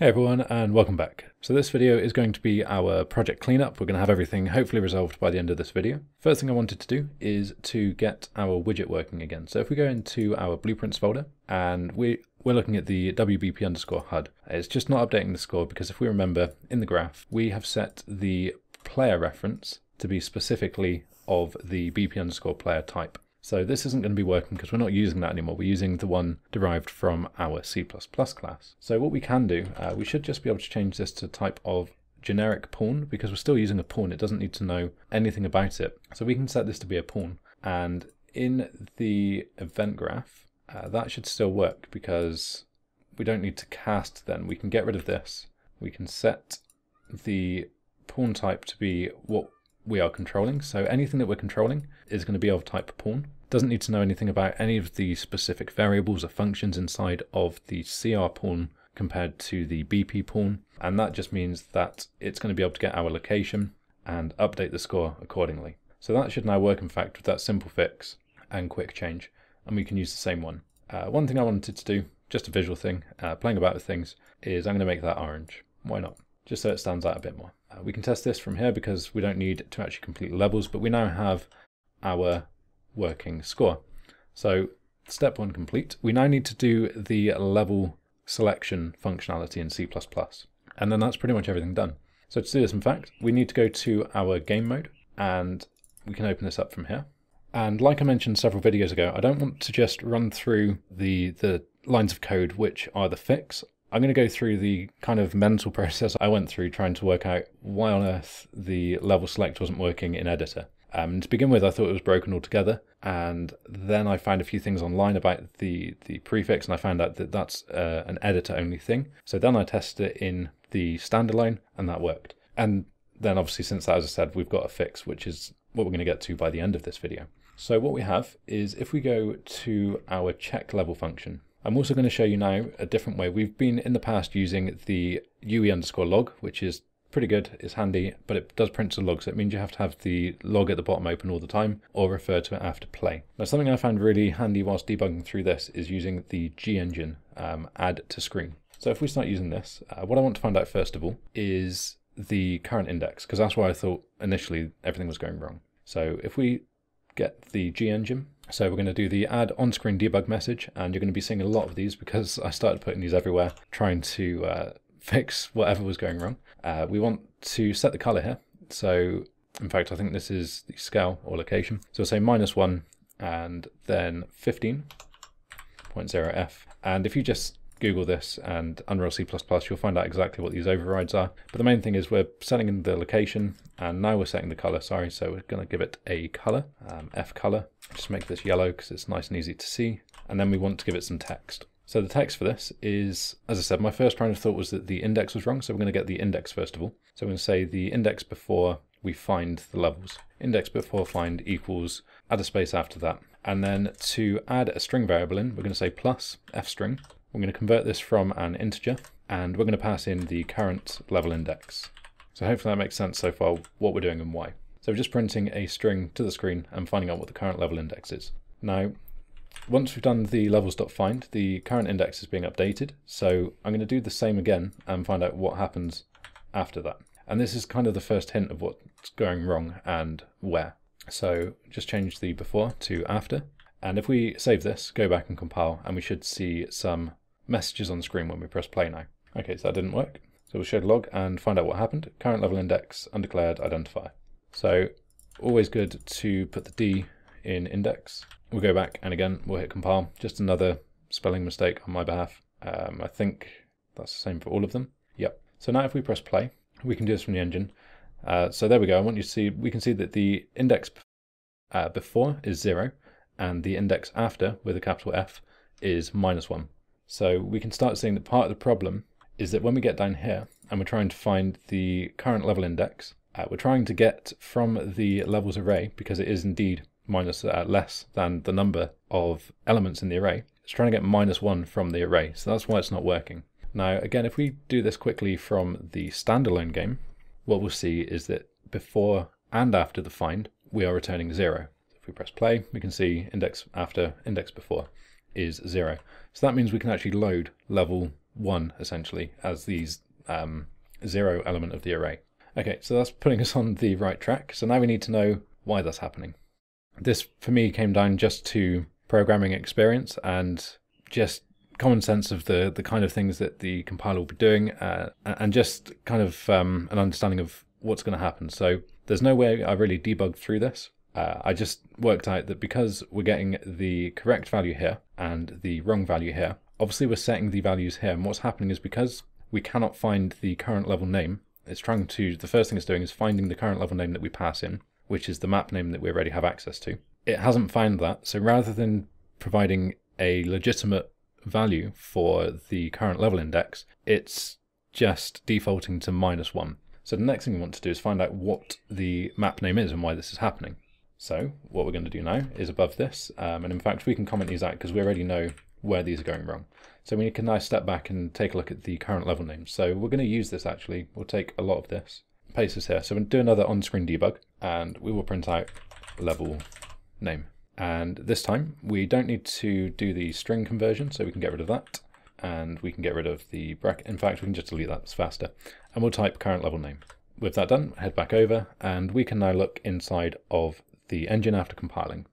Hey everyone, and welcome back. So this video is going to be our project cleanup. We're going to have everything hopefully resolved by the end of this video. First thing I wanted to do is to get our widget working again. So if we go into our blueprints folder, and we're looking at the WBP_HUD. It's just not updating the score because if we remember in the graph, we have set the player reference to be specifically of the BP_player type. So this isn't going to be working because we're not using that anymore. We're using the one derived from our C++ class. So what we can do, we should just be able to change this to type of generic pawn because we're still using a pawn. It doesn't need to know anything about it. So we can set this to be a pawn. And in the event graph, that should still work because we don't need to cast then. We can get rid of this. We can set the pawn type to be what we are controlling. So anything that we're controlling is going to be of type pawn. Doesn't need to know anything about any of the specific variables or functions inside of the CR pawn compared to the BP pawn, and that just means that it's going to be able to get our location and update the score accordingly. So that should now work, in fact, with that simple fix and quick change, and we can use the same one. One thing I wanted to do, just a visual thing, playing about with things, is I'm going to make that orange. Why not? Just so it stands out a bit more. We can test this from here because we don't need to actually complete levels, but we now have our working score. So step one complete. We now need to do the level selection functionality in C++. And then that's pretty much everything done. So to do this, in fact, we need to go to our game mode and we can open this up from here. And like I mentioned several videos ago, I don't want to just run through the lines of code which are the fix. I'm going to go through the kind of mental process I went through trying to work out why on earth the level select wasn't working in editor. To begin with, I thought it was broken altogether, and then I found a few things online about the prefix, and I found out that that's an editor-only thing. So then I tested it in the standalone, and that worked. And then obviously since that, as I said, we've got a fix, which is what we're going to get to by the end of this video. So what we have is if we go to our check level function, I'm also going to show you now a different way. We've been in the past using the UE_Log, which is pretty good, it's handy, but it does print to log, so it means you have to have the log at the bottom open all the time or refer to it after play. Now something I found really handy whilst debugging through this is using the GEngine add to screen. So if we start using this, what I want to find out first of all is the current index, because that's why I thought initially everything was going wrong. So if we get the GEngine, so we're going to do the add on-screen debug message, and you're going to be seeing a lot of these because I started putting these everywhere trying to fix whatever was going wrong. We want to set the color here. So in fact, I think this is the scale or location. So we'll say -1 and then 15.0f. And if you just Google this and Unreal C++, you'll find out exactly what these overrides are. But the main thing is we're setting in the location, and now we're setting the color, sorry. So we're going to give it a color, FColor. Just make this yellow because it's nice and easy to see. And then we want to give it some text. So the text for this is, as I said, my first train of thought was that the index was wrong, so we're going to get the index first of all. So we're going to say the index before we find the levels. Index before find equals, add a space after that. And then to add a string variable in, we're going to say plus FString. We're going to convert this from an integer, and we're going to pass in the current level index. So hopefully that makes sense so far what we're doing and why. So we're just printing a string to the screen and finding out what the current level index is. Now, once we've done the levels.find, the current index is being updated, so I'm going to do the same again and find out what happens after that. And this is kind of the first hint of what's going wrong and where. So just change the before to after, and if we save this, go back and compile, and we should see some messages on the screen when we press play now. Okay, so that didn't work. So we'll show the log and find out what happened. Current level index, undeclared identifier. So always good to put the D in index. We'll go back and again, we'll hit compile. Just another spelling mistake on my behalf. I think that's the same for all of them. Yep. So now if we press play, we can do this from the engine. So there we go. I want you to see, we can see that the index before is 0 and the index after with a capital F is -1. So we can start seeing that part of the problem is that when we get down here and we're trying to find the current level index, we're trying to get from the levels array, because it is indeed less than the number of elements in the array. It's trying to get -1 from the array, so that's why it's not working. Now again, if we do this quickly from the standalone game, what we'll see is that before and after the find, we are returning 0. So if we press play, we can see index after, index before is 0. So that means we can actually load level one essentially as these zero element of the array. Okay, so that's putting us on the right track. So now we need to know why that's happening. This for me came down just to programming experience and just common sense of the kind of things that the compiler will be doing and just kind of an understanding of what's going to happen. So there's no way I really debugged through this. I just worked out that because we're getting the correct value here and the wrong value here, obviously we're setting the values here, and what's happening is because we cannot find the current level name, it's trying to, the first thing it's doing is finding the current level name that we pass in, which is the map name that we already have access to. It hasn't found that, so rather than providing a legitimate value for the current level index, it's just defaulting to -1. So the next thing we want to do is find out what the map name is and why this is happening. So what we're going to do now is above this, and in fact we can comment these out because we already know where these are going wrong. So we can now step back and take a look at the current level name. So we're going to use this actually, we'll take a lot of this, paste this here. So we'll do another on-screen debug and we will print out level name. And this time we don't need to do the string conversion, so we can get rid of that. And we can get rid of the bracket. In fact, we can just delete that, it's faster. And we'll type current level name. With that done, head back over and we can now look inside of the engine after compiling.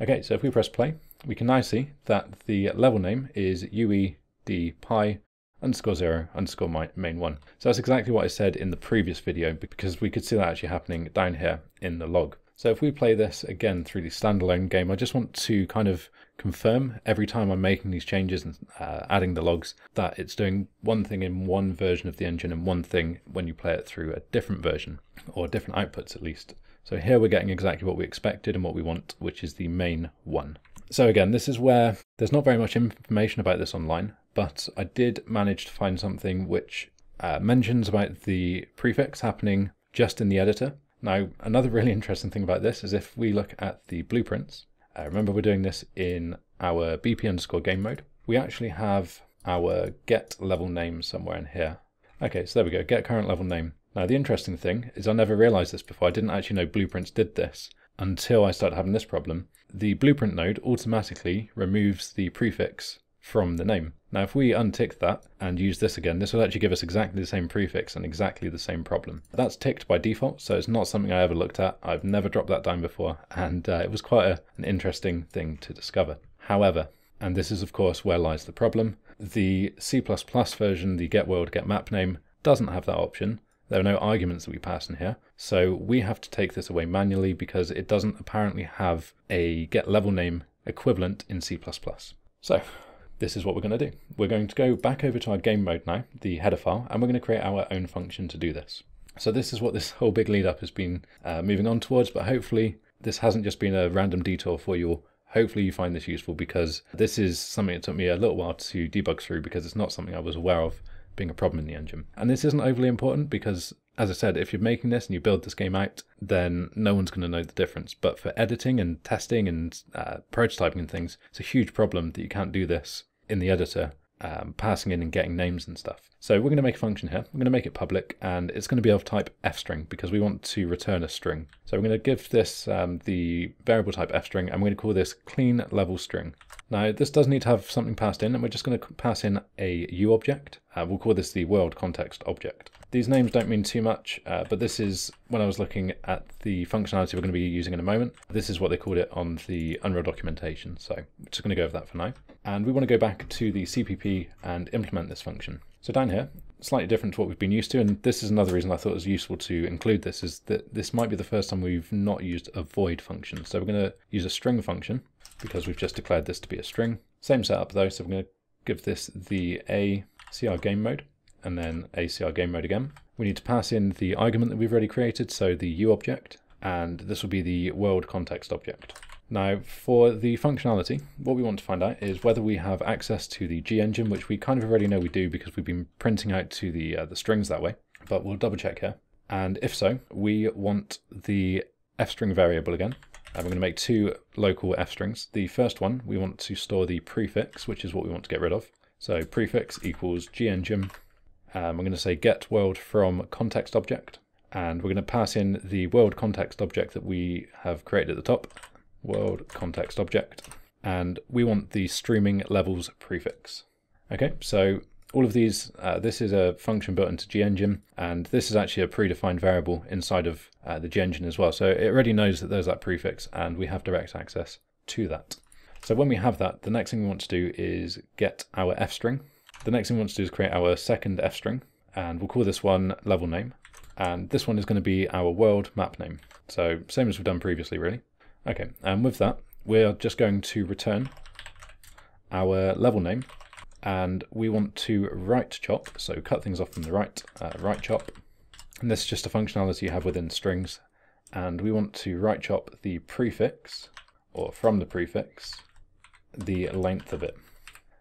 Okay, so if we press play, we can now see that the level name is UEDPI_0_MyMainOne. So that's exactly what I said in the previous video, because we could see that actually happening down here in the log. So if we play this again through the standalone game, I just want to kind of confirm every time I'm making these changes and adding the logs that it's doing one thing in one version of the engine and one thing when you play it through a different version, or different outputs at least. So here we're getting exactly what we expected and what we want, which is the main one. So again, this is where there's not very much information about this online, but I did manage to find something which mentions about the prefix happening just in the editor. Now, another really interesting thing about this is if we look at the blueprints, remember we're doing this in our BP_GameMode. We actually have our get level name somewhere in here. Okay, so there we go, get current level name. Now the interesting thing is I never realized this before. I didn't actually know blueprints did this until I started having this problem. The blueprint node automatically removes the prefix from the name. Now if we untick that and use this again, this will actually give us exactly the same prefix and exactly the same problem. That's ticked by default, so it's not something I ever looked at. I've never dropped that down before, and it was quite an interesting thing to discover. However, and this is of course where lies the problem, the C++ version, the get world, get map name, doesn't have that option. There are no arguments that we pass in here, so we have to take this away manually because it doesn't apparently have a get level name equivalent in C++. So this is what we're going to do. We're going to go back over to our game mode now, the header file, and we're going to create our own function to do this. So this is what this whole big lead up has been moving on towards, but hopefully this hasn't just been a random detour for you all. Hopefully you find this useful, because this is something that took me a little while to debug through because it's not something I was aware of being a problem in the engine. And this isn't overly important because, as I said, if you're making this and you build this game out, then no one's going to know the difference. But for editing and testing and prototyping and things, it's a huge problem that you can't do this in the editor, passing in and getting names and stuff. So we're going to make a function here. We're going to make it public, and it's going to be of type FString because we want to return a string. So we're going to give this the variable type FString, and we're going to call this CleanLevelString. Now this does need to have something passed in, and we're just going to pass in a U object. We'll call this the world context object. These names don't mean too much, but this is, when I was looking at the functionality we're going to be using in a moment, this is what they called it on the Unreal documentation. So we're just going to go over that for now. And we want to go back to the CPP and implement this function. So down here, slightly different to what we've been used to, and this is another reason I thought it was useful to include this, is that this might be the first time we've not used a void function. So we're going to use a string function because we've just declared this to be a string. Same setup though, so we're going to give this the CR_GameMode. And then CR_GameMode again. We need to pass in the argument that we've already created, so the U object, and this will be the world context object. Now for the functionality, what we want to find out is whether we have access to the GEngine, which we kind of already know we do because we've been printing out to the strings that way, but we'll double check here. And if so, we want the FString variable again, and we're going to make two local FStrings. The first one, we want to store the prefix, which is what we want to get rid of. So prefix equals GEngine. I'm going to say get world from context object, and we're going to pass in the world context object that we have created at the top, world context object, and we want the streaming levels prefix. Okay, so All of these, this is a function built into GEngine, and this is actually a predefined variable inside of the GEngine as well. So it already knows that there's that prefix and we have direct access to that. So when we have that, the next thing we want to do is get our F string. The next thing we want to do is create our second F string, and we'll call this one level name. And this one is going to be our world map name. So same as we've done previously, really. Okay, and with that, we're just going to return our level name, and we want to right chop, so cut things off from the right, right chop. And this is just a functionality you have within strings. And we want to right chop the prefix, or from the prefix, the length of it.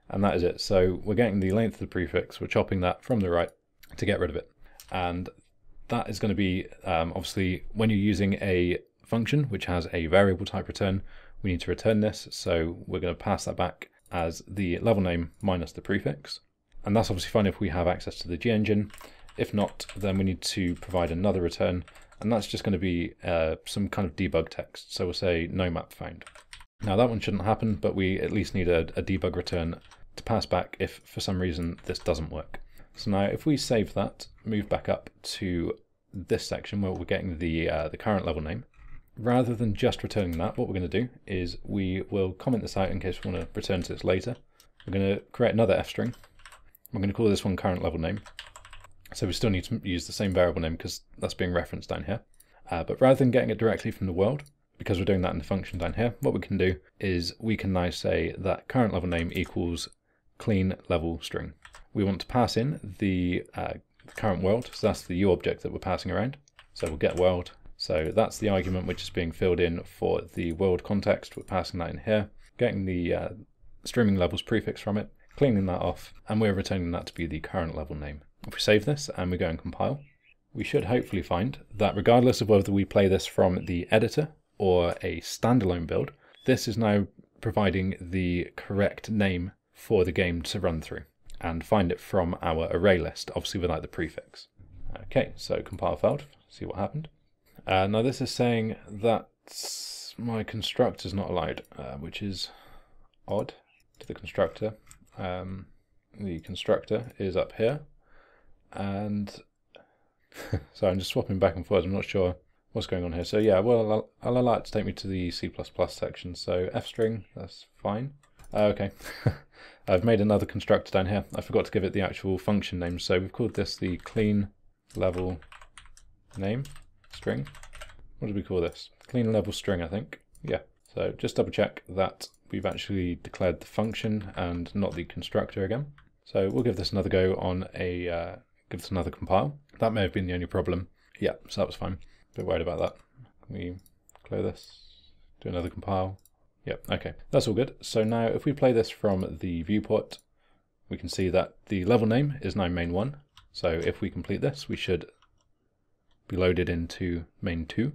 And that is it. So we're getting the length of the prefix, we're chopping that from the right to get rid of it. And that is going to be, obviously, when you're using a function which has a variable type return, we need to return this. So we're going to pass that back as the level name minus the prefix. And that's obviously fine if we have access to the GEngine. If not, then we need to provide another return. And that's just going to be some kind of debug text. So we'll say no map found. Now that one shouldn't happen, but we at least need a debug return to pass back if for some reason this doesn't work. So now if we save that, move back up to this section where we're getting the current level name, rather than just returning that, what we're going to do is we will comment this out in case we want to return to this later. We're going to create another F string. We're going to call this one current level name. So we still need to use the same variable name because that's being referenced down here. But rather than getting it directly from the world, because we're doing that in the function down here, what we can do is we can now say that current level name equals CleanLevelString. We want to pass in the current world, so that's the U object that we're passing around. So we'll get world. So that's the argument which is being filled in for the world context. We're passing that in here, getting the streaming levels prefix from it, cleaning that off, and we're returning that to be the current level name. If we save this and we go and compile, we should hopefully find that regardless of whether we play this from the editor or a standalone build, this is now providing the correct name for the game to run through and find it from our array list, obviously without the prefix. Okay, so compile failed, see what happened. Now this is saying that my constructor is not allowed, which is odd to the constructor. The constructor is up here, and so I'm just swapping back and forth, I'm not sure what's going on here. So yeah, well, I'll allow it to take me to the C++ section, so F string, that's fine. Okay, I've made another constructor down here. I forgot to give it the actual function name, so we've called this the clean level name string. What did we call this? Clean level string, I think. Yeah, so just double check that we've actually declared the function and not the constructor again. So we'll give this another go on a, give this another compile. That may have been the only problem. Yeah, so that was fine. A bit worried about that. Can we clear this? Do another compile. Yep, okay, that's all good. So now if we play this from the viewport, we can see that the level name is now main1. So if we complete this, we should be loaded into main2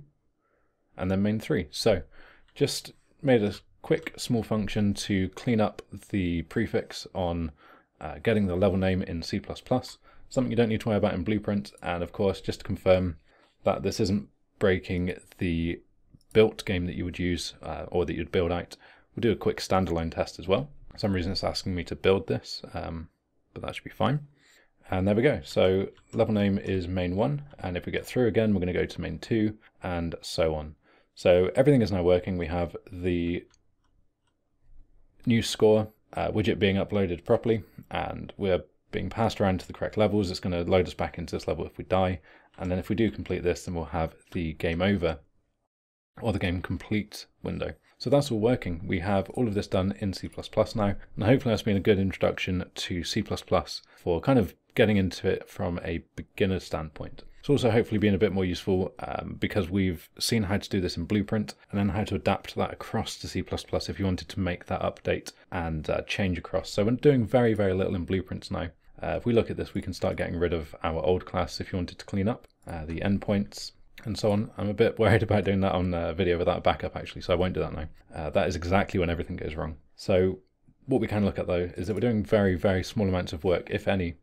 and then main3. So just made a quick small function to clean up the prefix on getting the level name in C++, something you don't need to worry about in Blueprint. And of course, just to confirm that this isn't breaking the built game that you would use or that you'd build out. We'll do a quick standalone test as well. For some reason it's asking me to build this, but that should be fine. And there we go. So level name is main1, and if we get through again, we're going to go to main2 and so on. So everything is now working. We have the new score widget being uploaded properly, and we're being passed around to the correct levels. It's going to load us back into this level if we die. And then if we do complete this, then we'll have the game over or the game complete window. So that's all working. We have all of this done in C++ now, and hopefully that's been a good introduction to C++ for kind of getting into it from a beginner standpoint. It's also hopefully been a bit more useful because we've seen how to do this in Blueprint and then how to adapt that across to C++ if you wanted to make that update and change across. So we're doing very, very little in Blueprints now. If we look at this, we can start getting rid of our old class if you wanted to clean up the endpoints and so on. I'm a bit worried about doing that on a video without a backup actually, so I won't do that now. That is exactly when everything goes wrong. So what we can look at though is that we're doing very, very small amounts of work, if any,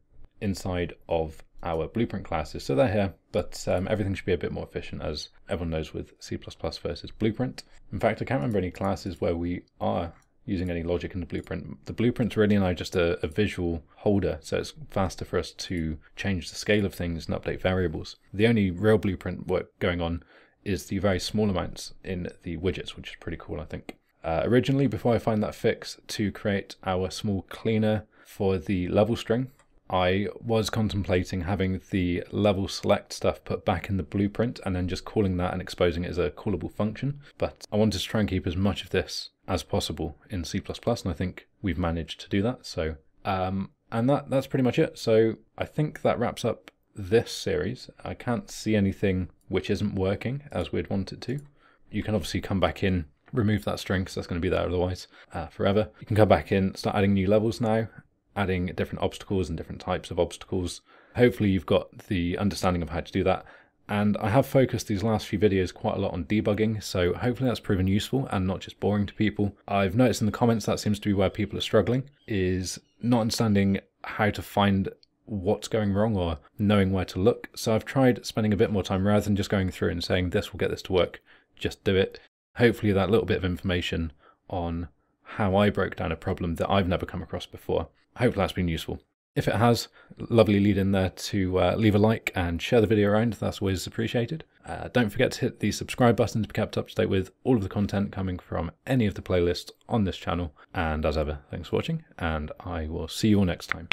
inside of our Blueprint classes. So they're here, but everything should be a bit more efficient, as everyone knows, with C++ versus Blueprint. In fact, I can't remember any classes where we are using any logic in the blueprint. The blueprint's really now just a visual holder, so it's faster for us to change the scale of things and update variables. The only real blueprint work going on is the very small amounts in the widgets, which is pretty cool, I think. Originally, before I find that fix to create our small cleaner for the level string, I was contemplating having the level select stuff put back in the blueprint and then just calling that and exposing it as a callable function, but I wanted to try and keep as much of this as possible in C++, and I think we've managed to do that. So and that's pretty much it. So I think that wraps up this series. I can't see anything which isn't working as we'd want it to. You can obviously come back in, remove that string because that's going to be there otherwise forever. You can come back in, start adding new levels now, adding different obstacles and different types of obstacles. Hopefully you've got the understanding of how to do that. And I have focused these last few videos quite a lot on debugging, so hopefully that's proven useful and not just boring to people. I've noticed in the comments that seems to be where people are struggling, is not understanding how to find what's going wrong or knowing where to look. So I've tried spending a bit more time rather than just going through and saying this will get this to work, just do it. Hopefully that little bit of information on how I broke down a problem that I've never come across before, hopefully that's been useful. If it has, lovely lead in there to leave a like and share the video around, that's always appreciated. Don't forget to hit the subscribe button to be kept up to date with all of the content coming from any of the playlists on this channel. And as ever, thanks for watching, and I will see you all next time.